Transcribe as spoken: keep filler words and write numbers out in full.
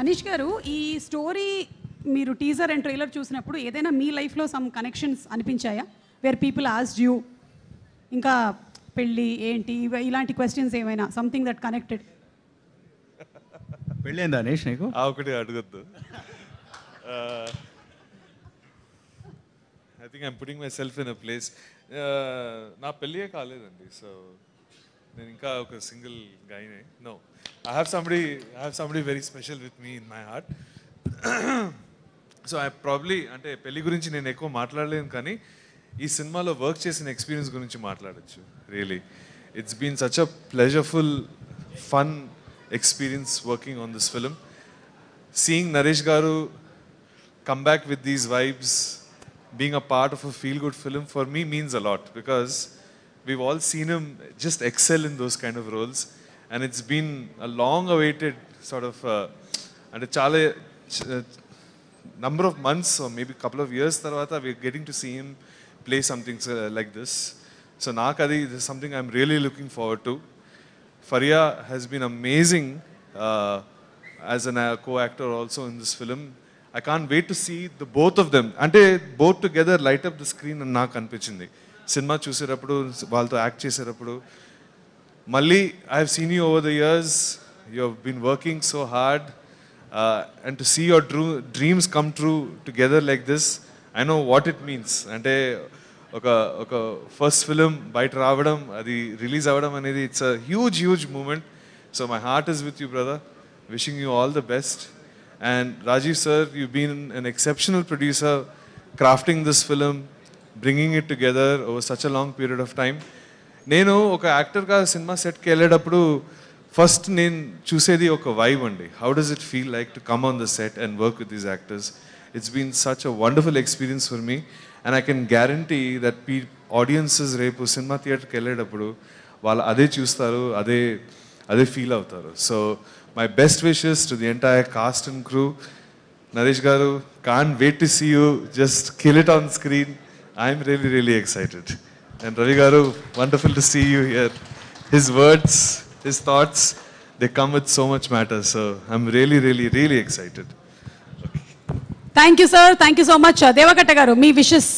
అనిష్ గారు ఈ స్టోరీ మీరు టీజర్ అండ్ ట్రైలర్ చూసినప్పుడు ఏదైనా మీ లైఫ్ లో సమ్ కనెక్షన్స్ అనిపించాయా వేర్ పీపుల్ ఆస్క్డ్ యు ఇంకా పెళ్లి ఏంటి ఇలాంటి క్వశ్చన్స్ ఏమైనా సంథింగ్ దట్ కనెక్టెడ్ పెళ్ళేందా అనిష్ నీకు ఆ ఒకటి అడగొద్దు I think I'm putting myself in a place నా పెళ్ళే కాలేదండి సో నేను ఇంకా ఒక సింగిల్ గైనే no I have somebody I have somebody very special with me in my heart so I probably అంటే పెళ్లి గురించి నేను ఎక్కువ మాట్లాడలేను కానీ ఈ సినిమాలో వర్క్ చేసిన ఎక్స్‌పీరియన్స్ గురించి మాట్లాడొచ్చు really it's been such a pleasureful fun experience working on this film seeing Naresh garu come back with these vibes being a part of a feel good film for me means a lot because we've all seen him just excel in those kind of roles and it's been a long awaited sort of uh, and a chale uh, number of months or maybe couple of years tarvata we're getting to see him play something uh, like this so Naakadi this is something I'm really looking forward to Faria has been amazing uh, as an uh, co-actor also in this film I can't wait to see the both of them ante both together light up the screen and Naakan Pechindi cinema చూసేటప్పుడు వాళ్ళతో act చేసేటప్పుడు మళ్ళీ I have seen you over the years you have been working so hard uh, and to see your dreams come true together like this I know what it means ante oka oka first film bite raavadam adi release avadam anedi it's a huge huge moment so my heart is with you brother wishing you all the best And Rajiv sir, you've been an exceptional producer, crafting this film, bringing it together over such a long period of time. నేను ఒక actor గా cinema set కి వెళ్ళేటప్పుడు first నేను చూసేది ఒక vibe అండి. How does it feel like to come on the set and work with these actors? It's been such a wonderful experience for me, and I can guarantee that audiences రేపు సినిమా theatre కి వెళ్ళేటప్పుడు వాళ్ళు అదే చూస్తారు, అదే అదే ఫీల్ అవుతారు. So My best wishes to the entire cast and crew. Naresh garu, can't wait to see you. Just kill it on screen. I'm really, really excited. And Ravi garu, wonderful to see you here. His words, his thoughts, they come with so much matter. So I'm really, really, really excited. Okay. Thank you, sir. Thank you so much. Deva Gatta garu, me wishes.